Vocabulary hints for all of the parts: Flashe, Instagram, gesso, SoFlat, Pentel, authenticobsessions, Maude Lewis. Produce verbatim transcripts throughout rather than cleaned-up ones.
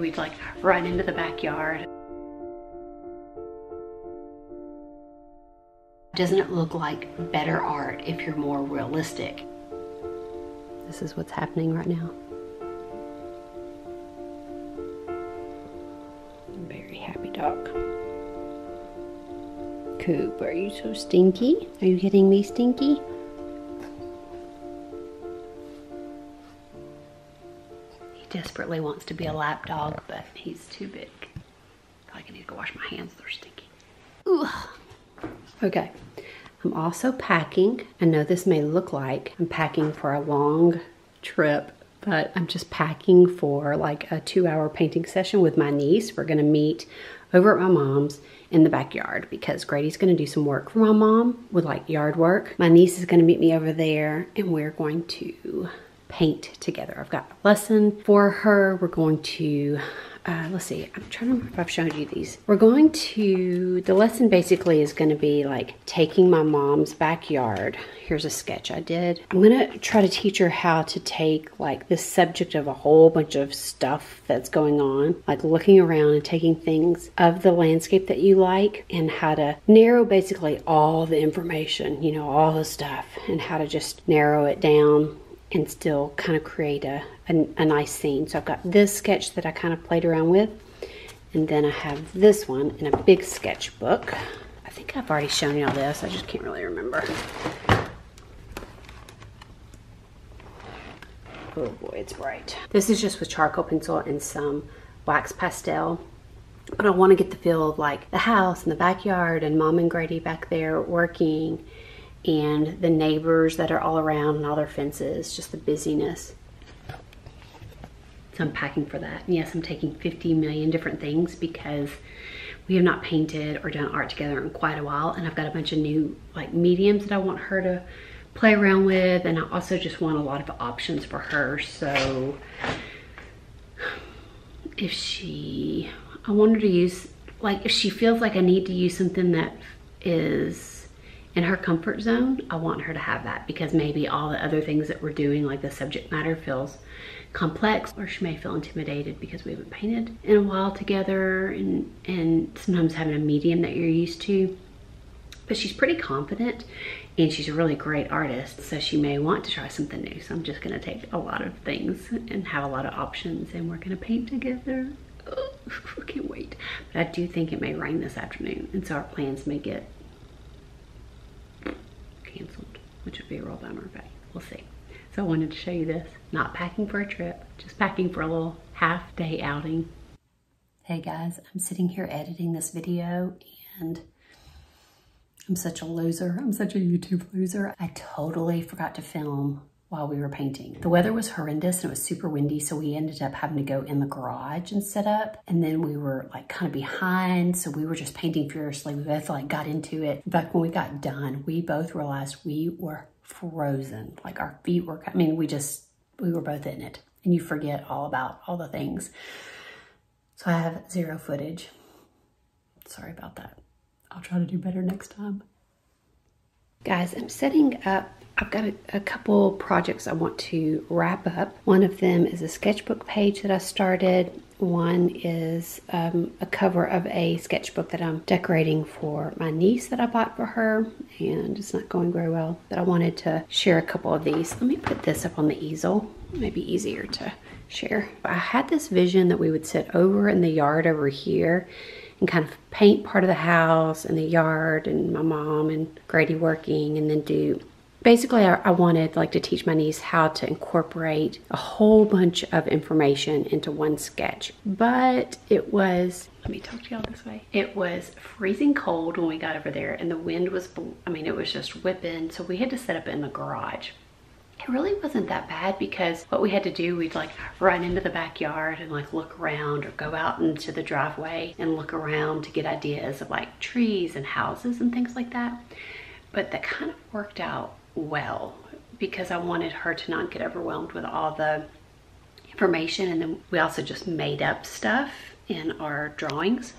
We'd like run into the backyard. Doesn't it look like better art if you're more realistic? This is what's happening right now. Very happy dog. Coop, are you so stinky? Are you getting me stinky? He desperately wants to be a lap dog, but he's too big. I feel like I need to go wash my hands, they're stinky. Ooh. Okay, I'm also packing. I know this may look like I'm packing for a long trip, but I'm just packing for like a two hour painting session with my niece. We're gonna meet over at my mom's in the backyard because Grady's gonna do some work for my mom with like yard work. My niece is gonna meet me over there and we're going to paint together. I've got a lesson for her. We're going to, uh, let's see, I'm trying to remember if I've shown you these. We're going to, the lesson basically is going to be like taking my mom's backyard. Here's a sketch I did. I'm going to try to teach her how to take like this subject of a whole bunch of stuff that's going on, like looking around and taking things of the landscape that you like and how to narrow basically all the information, you know, all the stuff and how to just narrow it down and still kind of create a, a, a nice scene. So I've got this sketch that I kind of played around with, and then I have this one in a big sketchbook. I think I've already shown you all this, I just can't really remember. Oh boy, it's bright. This is just with charcoal pencil and some wax pastel, but I want to get the feel of like the house and the backyard and Mom and Grady back there working, and the neighbors that are all around and all their fences, just the busyness. So I'm packing for that. And yes, I'm taking fifty million different things because we have not painted or done art together in quite a while, and I've got a bunch of new like mediums that I want her to play around with, and I also just want a lot of options for her. So if she, I want her to use, like if she feels like I need to use something that is in her comfort zone, I want her to have that, because maybe all the other things that we're doing, like the subject matter, feels complex, or she may feel intimidated because we haven't painted in a while together, and, and sometimes having a medium that you're used to. But she's pretty confident and she's a really great artist, so she may want to try something new. So I'm just gonna take a lot of things and have a lot of options, and we're gonna paint together. Oh, I can't wait. But I do think it may rain this afternoon, and so our plans may get canceled, which would be a real bummer, but we'll see. So I wanted to show you this. Not packing for a trip, just packing for a little half day outing. Hey guys, I'm sitting here editing this video and I'm such a loser. I'm such a YouTube loser. I totally forgot to film while we were painting. The weather was horrendous and it was super windy, so we ended up having to go in the garage and set up, and then we were like kind of behind, so we were just painting furiously. We both like got into it. In fact, when we got done, we both realized we were frozen. Like our feet were, I mean, we just, we were both in it, and you forget all about all the things. So I have zero footage. Sorry about that. I'll try to do better next time. Guys, I'm setting up. I've got a, a couple projects I want to wrap up. One of them is a sketchbook page that I started. One is um, a cover of a sketchbook that I'm decorating for my niece that I bought for her, and it's not going very well, but I wanted to share a couple of these. Let me put this up on the easel. It may be easier to share. I had this vision that we would sit over in the yard over here and kind of paint part of the house and the yard and my mom and Grady working, and then do, basically I, I wanted like to teach my niece how to incorporate a whole bunch of information into one sketch. But it was, let me talk to y'all this way. It was freezing cold when we got over there, and the wind was, I mean, it was just whipping. So we had to set up in the garage. It really wasn't that bad because what we had to do, we'd like run into the backyard and like look around, or go out into the driveway and look around to get ideas of like trees and houses and things like that. But that kind of worked out well because I wanted her to not get overwhelmed with all the information. And then we also just made up stuff in our drawings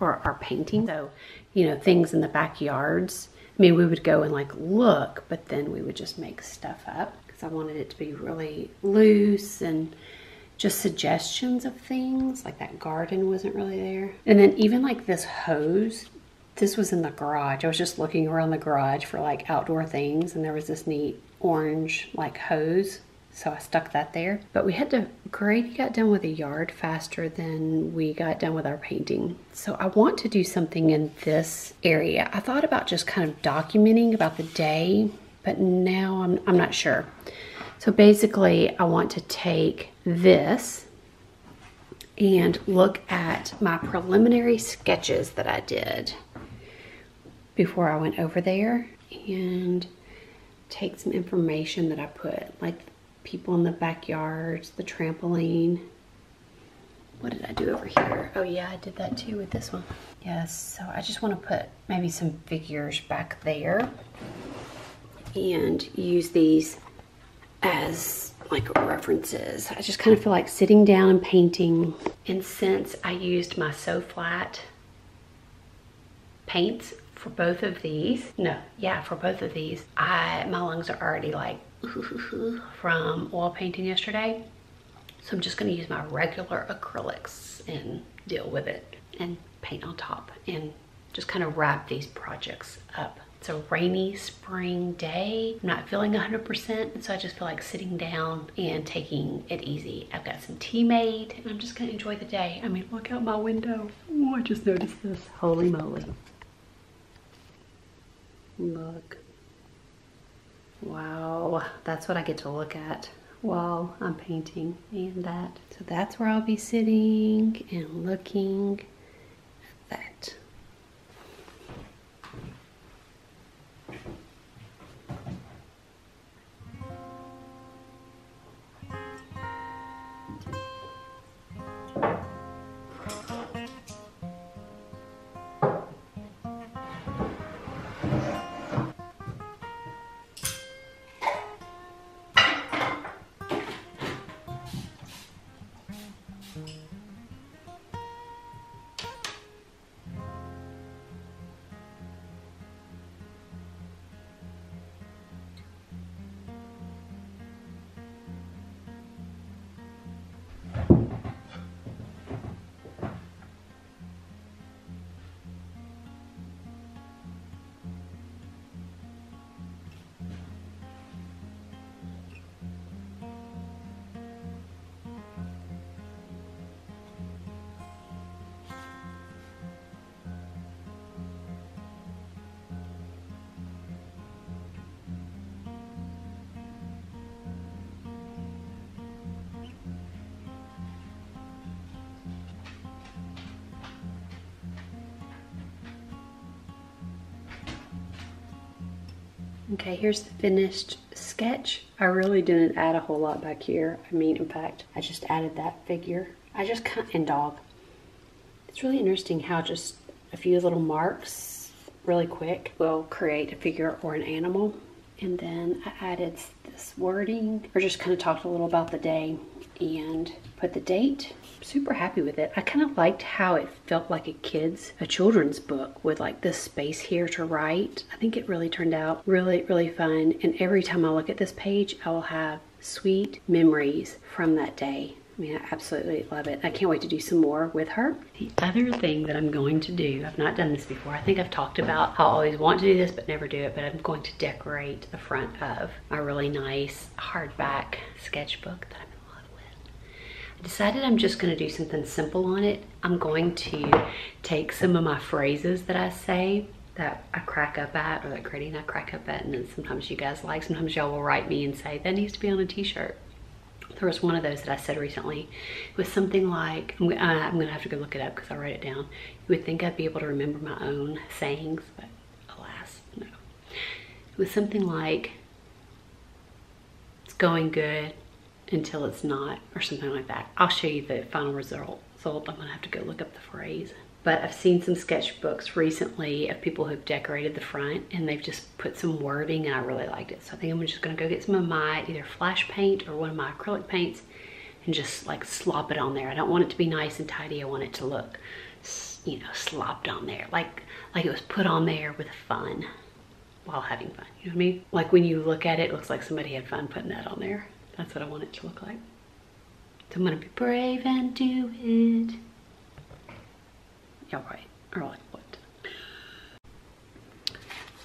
or our painting. So, you know, things in the backyards. I mean, we would go and like look, but then we would just make stuff up because I wanted it to be really loose and just suggestions of things, like that garden wasn't really there. And then even like this hose, this was in the garage. I was just looking around the garage for like outdoor things, and there was this neat orange like hose. So I stuck that there. But we had to, Grady got done with the yard faster than we got done with our painting. So I want to do something in this area. I thought about just kind of documenting about the day, but now I'm, I'm not sure. So basically I want to take this and look at my preliminary sketches that I did before I went over there, and take some information that I put, like people in the backyards, the trampoline. What did I do over here? Oh yeah, I did that too with this one. Yes, so I just want to put maybe some figures back there and use these as like references. I just kind of feel like sitting down and painting. And since I used my SoFlat paints for both of these, no, yeah, for both of these, I my lungs are already like from oil painting yesterday, so I'm just going to use my regular acrylics and deal with it and paint on top and just kind of wrap these projects up. It's a rainy spring day. I'm not feeling one hundred percent, and so I just feel like sitting down and taking it easy. I've got some tea made and I'm just going to enjoy the day. I mean, look out my window. Oh, I just noticed this. Holy moly, look. Wow, that's what I get to look at while I'm painting and that. So that's where I'll be sitting and looking at that. Okay, here's the finished sketch. I really didn't add a whole lot back here. I mean, in fact, I just added that figure. I just cut and dog. It's really interesting how just a few little marks really quick will create a figure or an animal. And then I added this wording, or just kind of talked a little about the day and put the date. Super happy with it. I kind of liked how it felt like a kid's, a children's book with like this space here to write. I think it really turned out really, really fun. And every time I look at this page, I will have sweet memories from that day. I mean, I absolutely love it. I can't wait to do some more with her. The other thing that I'm going to do, I've not done this before. I think I've talked about how I always want to do this, but never do it, but I'm going to decorate the front of my really nice hardback sketchbook that I'm in love with. I decided I'm just gonna do something simple on it. I'm going to take some of my phrases that I say, that I crack up at, or that Grady and I crack up at, and then sometimes you guys like, sometimes y'all will write me and say, that needs to be on a t-shirt. There was one of those that I said recently. It was something like, I'm, uh, I'm going to have to go look it up because I wrote it down. You would think I'd be able to remember my own sayings, but alas, no. It was something like, it's going good until it's not, or something like that. I'll show you the final result. So I'm going to have to go look up the phrase. But I've seen some sketchbooks recently of people who've decorated the front, and they've just put some wording, and I really liked it. So I think I'm just gonna go get some of my either Flashe paint or one of my acrylic paints and just like slop it on there. I don't want it to be nice and tidy. I want it to look, you know, slopped on there. Like, like it was put on there with fun, while having fun, you know what I mean? Like when you look at it, it looks like somebody had fun putting that on there. That's what I want it to look like. So I'm gonna be brave and do it. Yeah, right, or like what?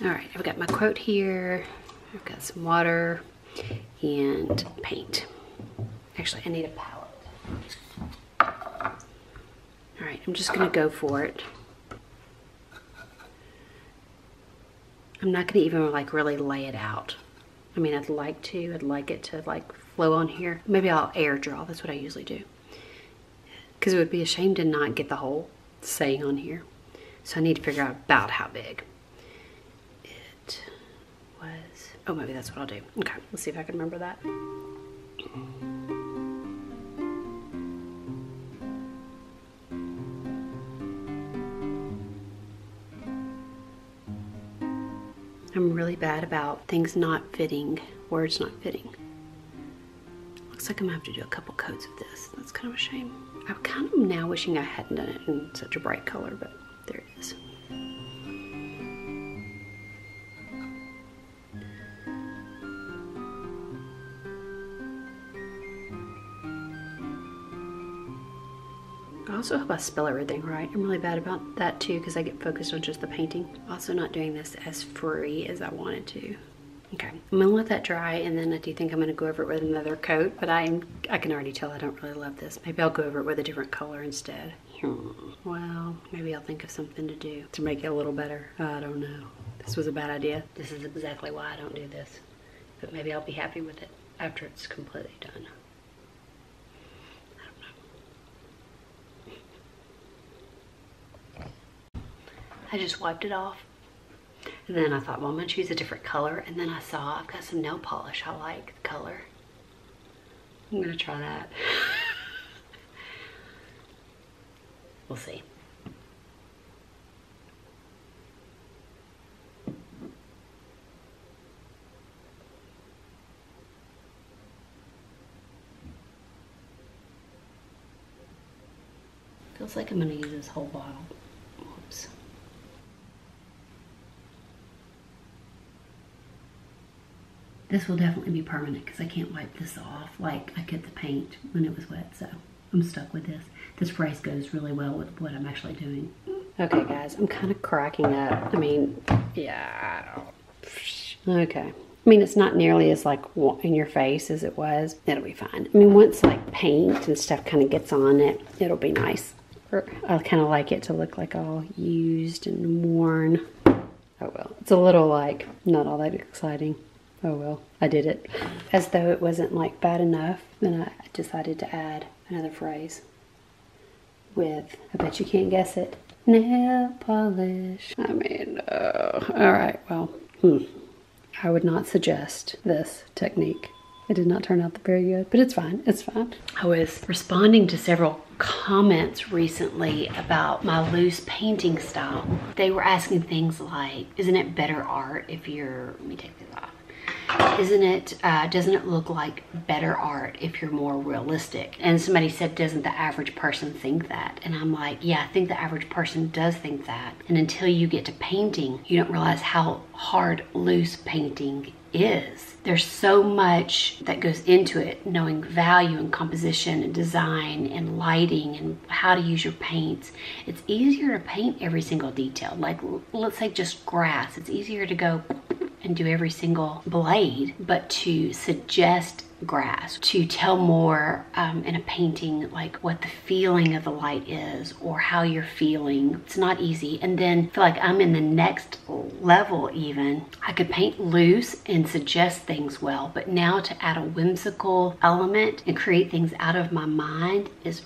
All right, I've got my quote here. I've got some water and paint. Actually, I need a palette. All right, I'm just gonna go for it. I'm not gonna even like really lay it out. I mean, I'd like to, I'd like it to like flow on here. Maybe I'll air draw, that's what I usually do. Because it would be a shame to not get the whole saying on here. So I need to figure out about how big it was. Oh, maybe that's what I'll do. Okay, let's see if I can remember that. I'm really bad about things not fitting, words not fitting. Looks like I'm gonna have to do a couple coats of this. That's kind of a shame. I'm kind of now wishing I hadn't done it in such a bright color, but there it is. I also hope I spell everything right. I'm really bad about that too because I get focused on just the painting. Also not doing this as free as I wanted to. Okay, I'm gonna let that dry and then I do think I'm gonna go over it with another coat, but I'm, I can already tell I don't really love this. Maybe I'll go over it with a different color instead. Hmm. Well, maybe I'll think of something to do to make it a little better. I don't know. This was a bad idea. This is exactly why I don't do this, but maybe I'll be happy with it after it's completely done. I just wiped it off and then I thought, well, I'm gonna choose a different color, and then I saw I've got some nail polish. I like the color. I'm gonna try that. We'll see. Feels like I'm gonna use this whole bottle. Whoops. This will definitely be permanent because I can't wipe this off like I could the paint when it was wet, so I'm stuck with this. This brace goes really well with what I'm actually doing. Okay, guys, I'm kind of cracking up. I mean, yeah, I don't... Okay. I mean, it's not nearly as like in your face as it was. It'll be fine. I mean, once like paint and stuff kind of gets on it, it'll be nice. I kind of like it to look like all used and worn. Oh, well, it's a little like not all that exciting. Oh well, I did it. As though it wasn't like bad enough, then I decided to add another phrase with, I bet you can't guess it, nail polish. I mean, uh, all right, well, hmm. I would not suggest this technique. It did not turn out very good, but it's fine, it's fine. I was responding to several comments recently about my loose painting style. They were asking things like, isn't it better art if you're, let me take this off. Isn't it, uh, doesn't it look like better art if you're more realistic? And somebody said, doesn't the average person think that? And I'm like, yeah, I think the average person does think that. And until you get to painting, you don't realize how hard loose painting is. There's so much that goes into it, knowing value and composition and design and lighting and how to use your paints. It's easier to paint every single detail. Like, let's say just grass. It's easier to go and do every single blade, but to suggest grass, to tell more um, in a painting, like what the feeling of the light is or how you're feeling, it's not easy. And then I feel like I'm in the next level even. I could paint loose and suggest things well, but now to add a whimsical element and create things out of my mind is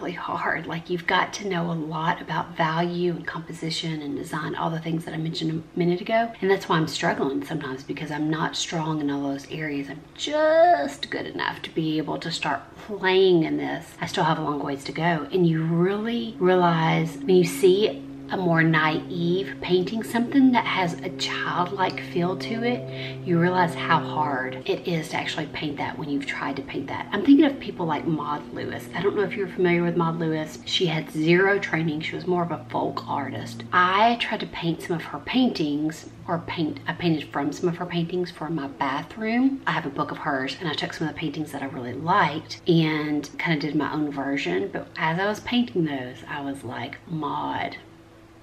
really hard. Like, you've got to know a lot about value and composition and design, all the things that I mentioned a minute ago. And that's why I'm struggling sometimes, because I'm not strong in all those areas. I'm just good enough to be able to start playing in this. I still have a long ways to go. And you really realize when you see a more naive, painting something that has a childlike feel to it, you realize how hard it is to actually paint that when you've tried to paint that. I'm thinking of people like Maude Lewis. I don't know if you're familiar with Maude Lewis. She had zero training. She was more of a folk artist. I tried to paint some of her paintings, or paint, I painted from some of her paintings for my bathroom. I have a book of hers, and I took some of the paintings that I really liked and kind of did my own version. But as I was painting those, I was like, Maude,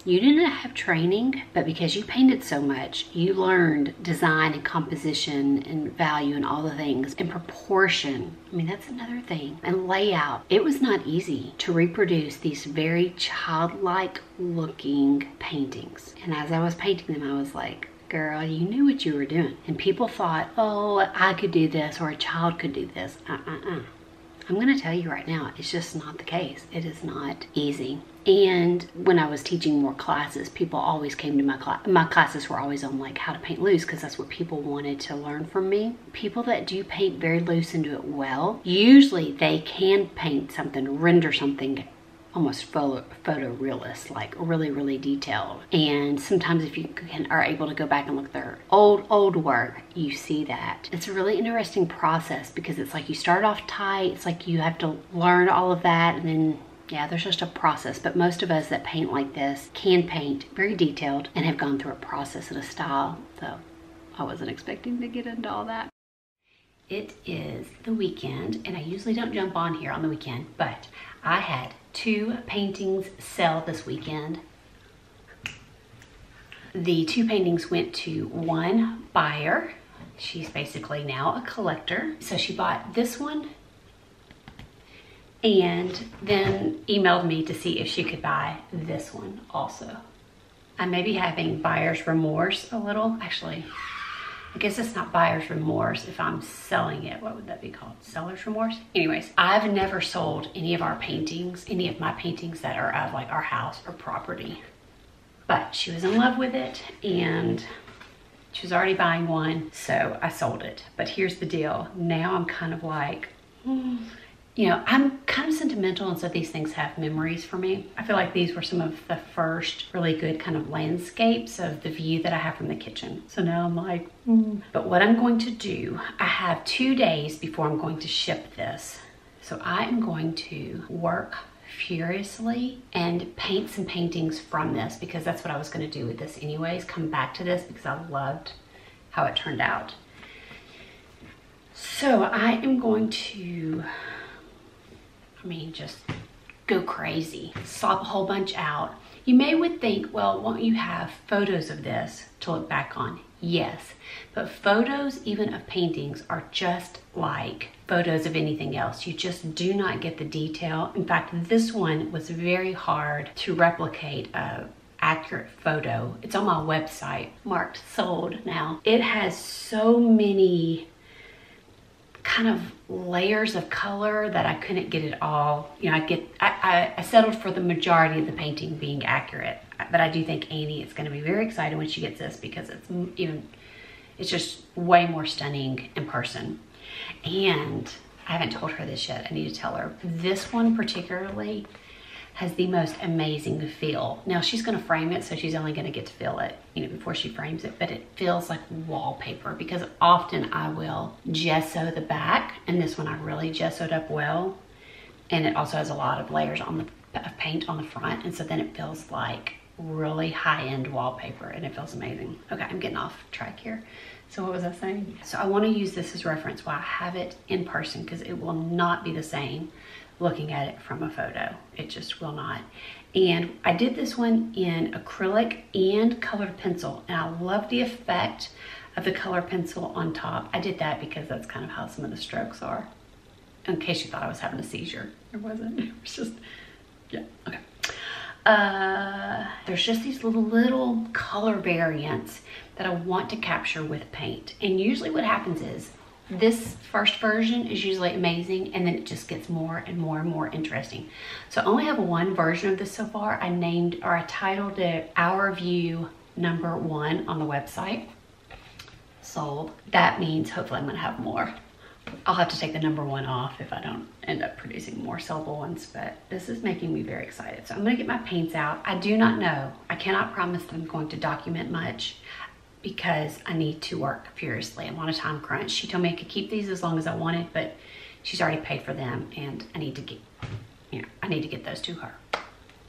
you didn't have training, but because you painted so much, you learned design and composition and value and all the things and proportion. I mean, that's another thing. And layout. It was not easy to reproduce these very childlike looking paintings. And as I was painting them, I was like, girl, you knew what you were doing. And people thought, oh, I could do this, or a child could do this. Uh-uh-uh. I'm gonna tell you right now, it's just not the case. It is not easy. And when I was teaching more classes, people always came to my class. My classes were always on like how to paint loose, because that's what people wanted to learn from me. People that do paint very loose and do it well, usually they can paint something, render something almost photo photorealist, like really, really detailed. And sometimes if you can, are able to go back and look at their old, old work, you see that. It's a really interesting process, because it's like you start off tight. It's like you have to learn all of that, and then yeah, there's just a process. But most of us that paint like this can paint very detailed and have gone through a process and a style. So I wasn't expecting to get into all that. It is the weekend, and I usually don't jump on here on the weekend, but I had two paintings sell this weekend. The two paintings went to one buyer. She's basically now a collector. So she bought this one and then emailed me to see if she could buy this one also. I may be having buyer's remorse a little, actually. I guess it's not buyer's remorse if I'm selling it. What would that be called? Seller's remorse? Anyways, I've never sold any of our paintings, any of my paintings that are of like our house or property. But she was in love with it, and she was already buying one, so I sold it. But here's the deal. Now I'm kind of like, hmm. You know, I'm kind of sentimental, and so these things have memories for me. I feel like these were some of the first really good kind of landscapes of the view that I have from the kitchen. So now I'm like, mm. But what I'm going to do, I have two days before I'm going to ship this. So I am going to work furiously and paint some paintings from this, because that's what I was going to do with this anyways, come back to this because I loved how it turned out. So I am going to... I mean, just go crazy, slop a whole bunch out. You may would think, well, won't you have photos of this to look back on? Yes, but photos even of paintings are just like photos of anything else. You just do not get the detail. In fact, this one was very hard to replicate a accurate photo. It's on my website, marked sold now. It has so many kind of layers of color that I couldn't get it all. You know, I get, I, I, I settled for the majority of the painting being accurate, but I do think Annie is going to be very excited when she gets this, because it's even, it's just way more stunning in person. And I haven't told her this yet. I need to tell her. This one particularly has the most amazing feel. Now she's gonna frame it, so she's only gonna get to feel it, you know, before she frames it, but it feels like wallpaper, because often I will gesso the back, and this one I really gessoed up well, and it also has a lot of layers on the of paint on the front, and so then it feels like really high-end wallpaper, and it feels amazing. Okay, I'm getting off track here. So what was I saying? So I wanna use this as reference while I have it in person, because it will not be the same looking at it from a photo. It just will not. And I did this one in acrylic and colored pencil, and I love the effect of the colored pencil on top. I did that because that's kind of how some of the strokes are. In case you thought I was having a seizure, it wasn't. It was just, yeah, okay. Uh, there's just these little, little color variants that I want to capture with paint. And usually what happens is, this first version is usually amazing, and then it just gets more and more and more interesting. So I only have one version of this so far. I named, or I titled it Our View Number One on the website. Sold. That means hopefully I'm gonna have more. I'll have to take the number one off if I don't end up producing more sellable ones, but this is making me very excited. So I'm gonna get my paints out. I do not know. I cannot promise that I'm going to document much because I need to work furiously. I'm on a time crunch. She told me I could keep these as long as I wanted, but she's already paid for them and I need to get, you know, I need to get those to her.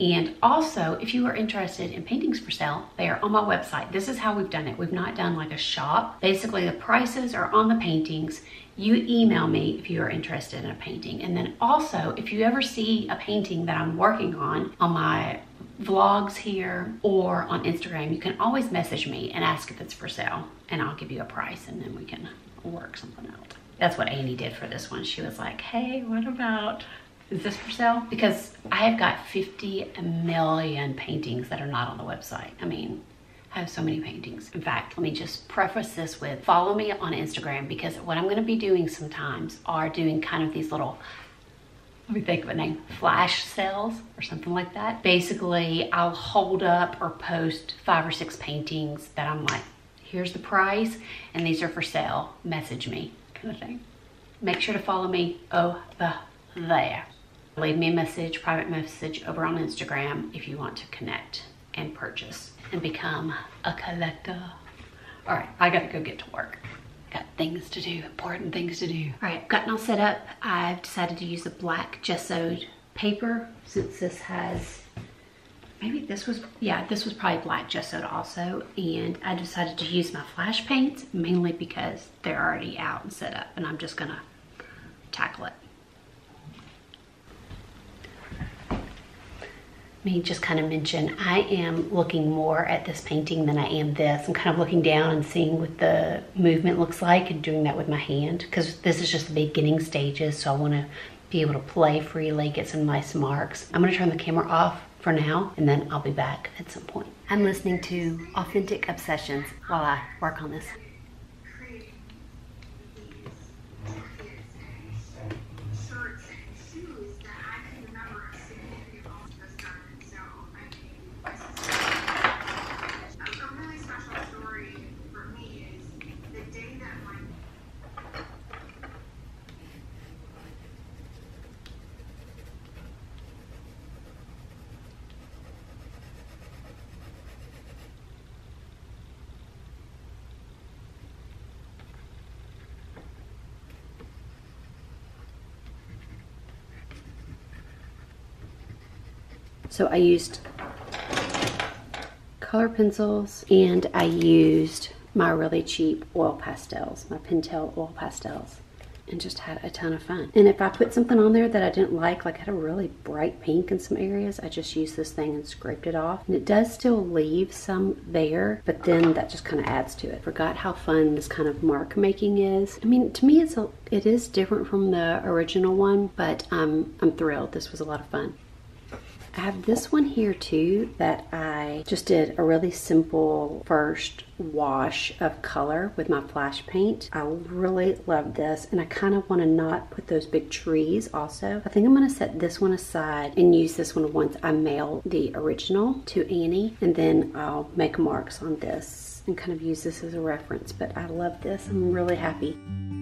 And also, if you are interested in paintings for sale, they are on my website. This is how we've done it. We've not done like a shop. Basically, the prices are on the paintings. You email me if you are interested in a painting. And then also, if you ever see a painting that I'm working on on my vlogs here or on Instagram, you can always message me and ask if it's for sale, and I'll give you a price, and then we can work something out. That's what Amy did for this one. She was like, hey, what about... is this for sale? Because I have got fifty million paintings that are not on the website. I mean, I have so many paintings. In fact, let me just preface this with follow me on Instagram, because what I'm gonna be doing sometimes are doing kind of these little, let me think of a name, flash sales or something like that. Basically, I'll hold up or post five or six paintings that I'm like, here's the price and these are for sale, message me, kind of thing. Make sure to follow me over there. Leave me a message, private message over on Instagram if you want to connect and purchase and become a collector. All right, I gotta go get to work. Got things to do, important things to do. All right, I've gotten all set up. I've decided to use a black gessoed paper since this has, maybe this was, yeah, this was probably black gessoed also. And I decided to use my Flash paints mainly because they're already out and set up, and I'm just gonna tackle it. Let me just kind of mention, I am looking more at this painting than I am this. I'm kind of looking down and seeing what the movement looks like and doing that with my hand, because this is just the beginning stages, so I want to be able to play freely, get some nice marks. I'm going to turn the camera off for now, and then I'll be back at some point. I'm listening to Authentic Obsessions while I work on this. So I used color pencils and I used my really cheap oil pastels, my Pentel oil pastels, and just had a ton of fun. And if I put something on there that I didn't like, like I had a really bright pink in some areas, I just used this thing and scraped it off. And it does still leave some there, but then that just kind of adds to it. Forgot how fun this kind of mark making is. I mean, to me, it's a, it is different from the original one, but um, I'm thrilled. This was a lot of fun. I have this one here too that I just did a really simple first wash of color with my Flash paint. I really love this, and I kind of want to not put those big trees also. I think I'm going to set this one aside and use this one once I mail the original to Annie, and then I'll make marks on this and kind of use this as a reference. But I love this. I'm really happy.